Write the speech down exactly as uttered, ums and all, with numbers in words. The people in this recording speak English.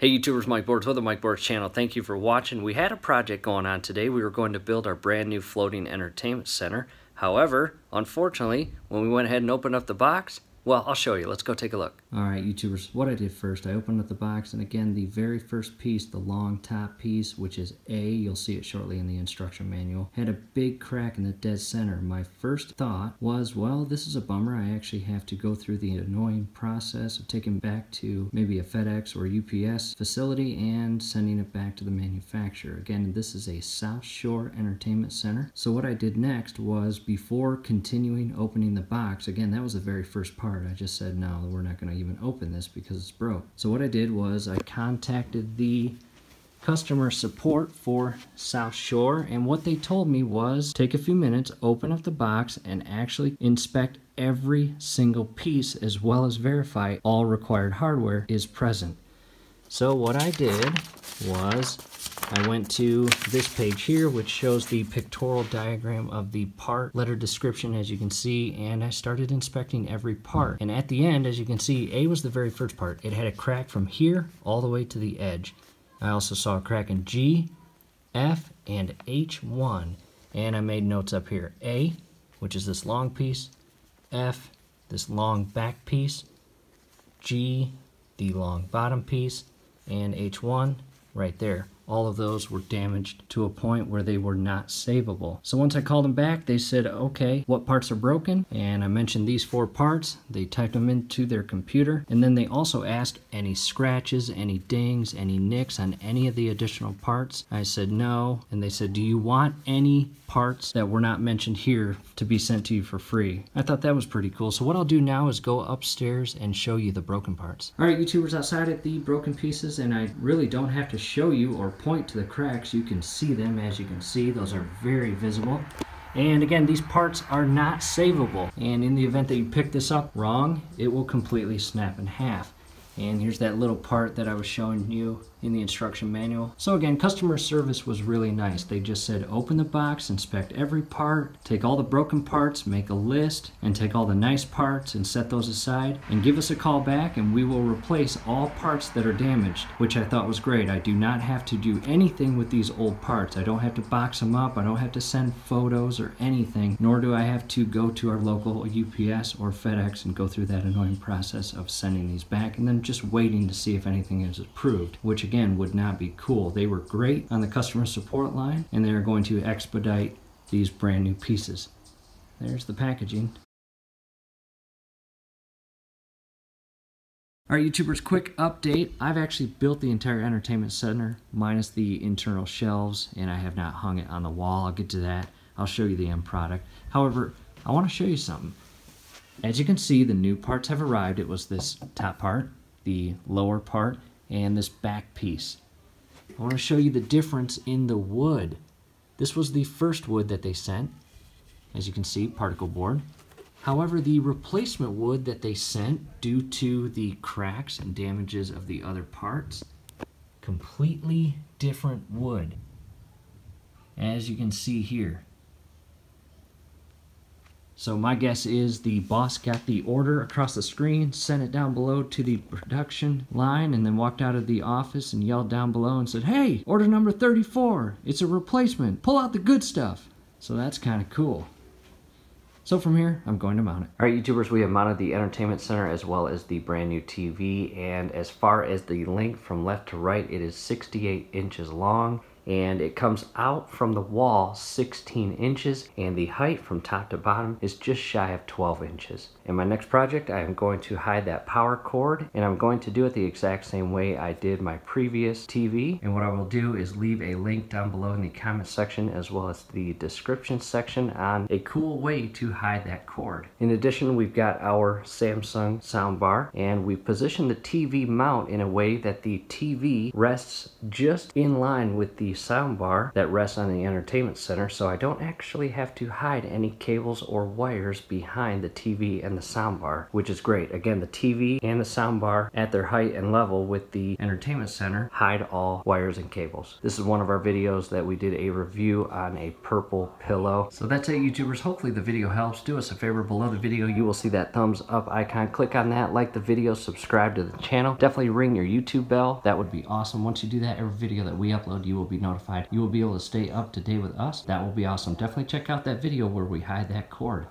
Hey YouTubers, Mike Boards with the Mike Boards channel. Thank you for watching. We had a project going on today. We were going to build our brand new floating entertainment center. However, unfortunately, when we went ahead and opened up the box, well, I'll show you. Let's go take a look. All right, YouTubers, what I did first, I opened up the box, and again, the very first piece, the long top piece, which is A, you'll see it shortly in the instruction manual, had a big crack in the dead center. My first thought was, well, this is a bummer. I actually have to go through the annoying process of taking back to maybe a FedEx or U P S facility and sending it back to the manufacturer. Again, this is a South Shore entertainment center. So what I did next was, before continuing opening the box, again, that was the very first part. I just said, no, we're not going to even open this because it's broke. So what I did was I contacted the customer support for South Shore, and what they told me was take a few minutes, open up the box, and actually inspect every single piece as well as verify all required hardware is present. So what I did was I went to this page here, which shows the pictorial diagram of the part, letter description, as you can see, and I started inspecting every part. And at the end, as you can see, A was the very first part. It had a crack from here all the way to the edge. I also saw a crack in G, F, and H one. And I made notes up here. A, which is this long piece, F, this long back piece, G, the long bottom piece, and H one right there. All of those were damaged to a point where they were not savable. So once I called them back, they said, okay, what parts are broken? And I mentioned these four parts. They typed them into their computer. And then they also asked any scratches, any dings, any nicks on any of the additional parts. I said no. And they said, do you want any parts that were not mentioned here to be sent to you for free? I thought that was pretty cool. So what I'll do now is go upstairs and show you the broken parts. All right, YouTubers, outside at the broken pieces, and I really don't have to show you or point to the cracks. You can see them. As you can see, those are very visible. And again, these parts are not savable, and in the event that you pick this up wrong, it will completely snap in half. And here's that little part that I was showing you in the instruction manual. So again, customer service was really nice. They just said, open the box, inspect every part, take all the broken parts, make a list, and take all the nice parts and set those aside, and give us a call back, and we will replace all parts that are damaged, which I thought was great. I do not have to do anything with these old parts. I don't have to box them up. I don't have to send photos or anything, nor do I have to go to our local U P S or FedEx and go through that annoying process of sending these back and then just waiting to see if anything is approved, which again would not be cool. They were great on the customer support line, and they're going to expedite these brand new pieces. There's the packaging. All right, YouTubers, quick update. I've actually built the entire entertainment center minus the internal shelves, and I have not hung it on the wall. I'll get to that. I'll show you the end product. However, I want to show you something. As you can see, the new parts have arrived. It was this top part, the lower part, and this back piece. I want to show you the difference in the wood. This was the first wood that they sent, as you can see, particle board. However, the replacement wood that they sent, due to the cracks and damages of the other parts, completely different wood, as you can see here. So my guess is the boss got the order across the screen, sent it down below to the production line, and then walked out of the office and yelled down below and said, hey, order number thirty-four, it's a replacement, pull out the good stuff. So that's kind of cool. So from here, I'm going to mount it. All right, YouTubers, we have mounted the entertainment center as well as the brand new T V. And as far as the length from left to right, it is sixty-eight inches long. And it comes out from the wall sixteen inches, and the height from top to bottom is just shy of twelve inches. In my next project, I am going to hide that power cord, and I'm going to do it the exact same way I did my previous T V. And what I will do is leave a link down below in the comment section as well as the description section on a cool way to hide that cord. In addition, we've got our Samsung soundbar, and we've positioned the T V mount in a way that the T V rests just in line with the soundbar that rests on the entertainment center, so I don't actually have to hide any cables or wires behind the T V and the soundbar, which is great. Again, the T V and the soundbar at their height and level with the entertainment center hide all wires and cables. This is one of our videos that we did a review on a purple pillow. So that's it, YouTubers. Hopefully the video helps. Do us a favor, below the video you will see that thumbs up icon. Click on that, like the video, subscribe to the channel. Definitely ring your YouTube bell. That would be awesome. Once you do that, every video that we upload, you will be notified. You will be able to stay up to date with us. That will be awesome. Definitely check out that video where we hide that cord.